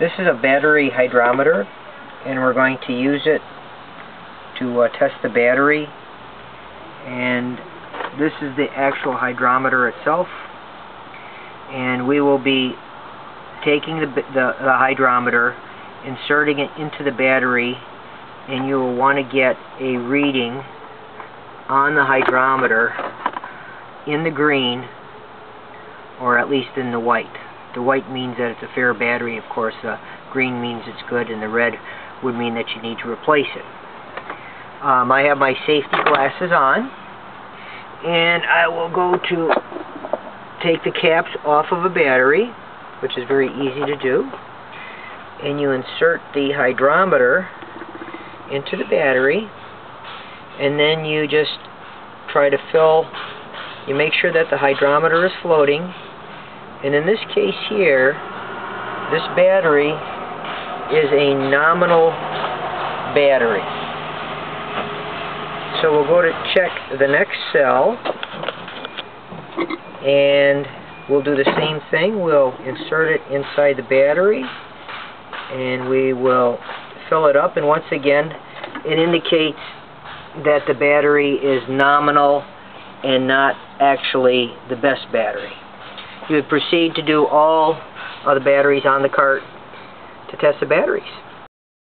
This is a battery hydrometer, and we're going to use it to test the battery. And this is the actual hydrometer itself, and we will be taking the hydrometer, inserting it into the battery, and you will want to get a reading on the hydrometer in the green, or at least in the white. The white means that it's a fair battery, of course. The green means it's good, and the red would mean that you need to replace it. I have my safety glasses on, and I will go to take the caps off of a battery, which is very easy to do, and you insert the hydrometer into the battery, and then you just try to fill. You make sure that the hydrometer is floating, and in this case here, this battery is a nominal battery. So we'll go to check the next cell, and we'll do the same thing. We'll insert it inside the battery, and we will fill it up, and once again it indicates that the battery is nominal and not actually the best battery. You would proceed to do all of the batteries on the cart to test the batteries.